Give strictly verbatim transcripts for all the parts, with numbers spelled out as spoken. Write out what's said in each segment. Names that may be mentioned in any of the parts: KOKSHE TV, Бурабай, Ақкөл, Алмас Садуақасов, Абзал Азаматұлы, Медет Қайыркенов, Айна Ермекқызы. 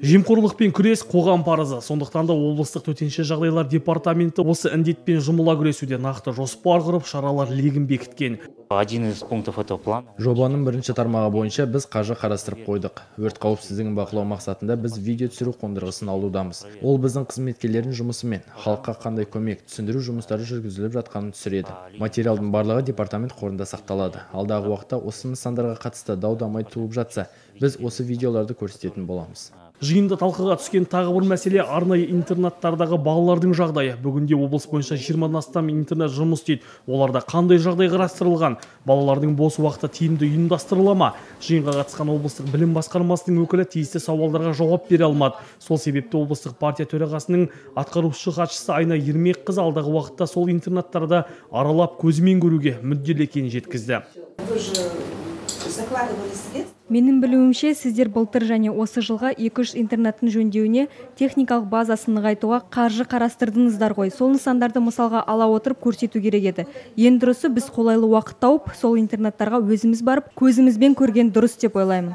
Жемқорлықпен күрес қоғам парызы. Сондықтан да облыстық төтенше жағдайлар департаменті осы індетпен жұмыла күресуде нақты жоспар құрып, шаралар легін бекіткен. Жобаның бірінші тармағы бойынша біз қаржы қарастырып қойдық. Өрт қауіпсіздігін бақылау мақсатында біз видео түсіру қондырғысын алудамыз. Ол біздің қызметкерлердің жұмысымен халыққа қандай көмек, түсіндіру жұмыстары жүргізіліп жатқанын түсіреді. Материалдың барлығы департамент қорында сақталады. Алдағы уақытта осы нысандарға қатысты дау-дамай туып жатса, біз осы видеоларды көрсететін боламыз. Жиында талқыға түскен тағы бір мәселе арнайы интернаттардағы балалардың жағдайы. Бүгінде облыс бойынша жиырмадан астам интернат жұмыс істейді. Оларда қандай жағдай қарастырылған? Балалардың бос уақыты тиімді ұйымдастырыла ма? Жиынға қатысқан облыстық білім басқармасының өкілі тиісті сауалдарға жауап бере алмады. Сол себепті облыстық партия төрағасының атқарушы хатшысы Айна Ермекқызы алдағы уақытта сол интернаттарда аралап көзімен көруге мүдделі екенін жеткізді. Менің білуімше, сіздер былтыр және осы жылға екі жүз интернаттың жөндеуіне техникалық базасын нығайтуға қаржы қарастырдыңыздар ғой. Сол нысандарды мысалға ала отырып көрсету керек еді. Ең дұрысы біз қолайлы уақыт тауып, сол интернаттарға өзіміз барып, көзімізбен көрген дұрыс деп ойлаймын.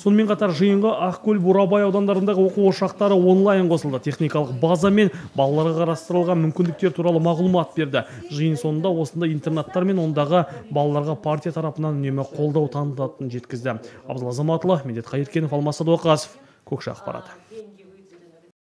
Сонымен қатар жиынға Ақкөл, Бурабай аудандарындағы оқу ошақтары онлайн қосылды. Техникалық база мен балаларға қарастырылған мүмкіндіктер туралы мағлұмат берді. Жиын соңында осында интернаттар мен ондағы балаларға партия тарапынан үнемі қолдау танытатынын жеткізді. Абзал Азаматұлы, Медет Қайыркенов, Алмас Садуақасов, Көкше ақпараты.